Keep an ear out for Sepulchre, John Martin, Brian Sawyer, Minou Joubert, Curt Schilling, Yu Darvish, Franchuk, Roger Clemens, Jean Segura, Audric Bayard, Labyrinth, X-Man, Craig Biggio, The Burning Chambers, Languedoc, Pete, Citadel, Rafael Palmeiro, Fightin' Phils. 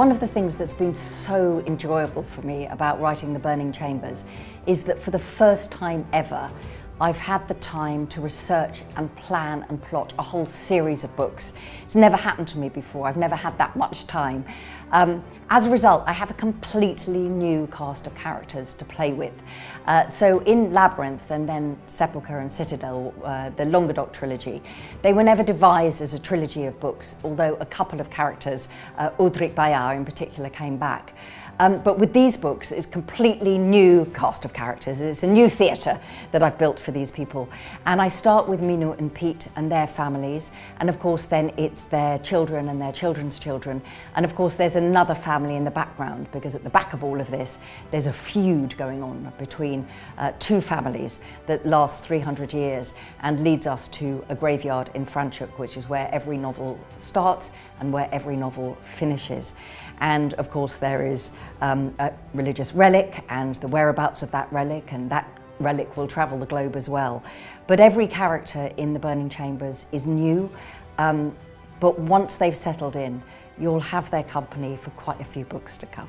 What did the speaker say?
One of the things that's been so enjoyable for me about writing The Burning Chambers is that for the first time ever, I've had the time to research and plan and plot a whole series of books. It's never happened to me before. I've never had that much time. As a result, I have a completely new cast of characters to play with. So in Labyrinth and then Sepulchre and Citadel, the Languedoc trilogy, they were never devised as a trilogy of books, although a couple of characters, Audric Bayard in particular, came back. But with these books, it's a completely new cast of characters. It's a new theatre that I've built for these people. And I start with Minou and Pete and their families. And of course, then it's their children and their children's children. And of course, there's another family in the background, because at the back of all of this, there's a feud going on between two families that lasts 300 years and leads us to a graveyard in Franchuk, which is where every novel starts and where every novel finishes. And of course, there is a religious relic and the whereabouts of that relic, and that relic will travel the globe as well. But every character in The Burning Chambers is new, but once they've settled in, you'll have their company for quite a few books to come.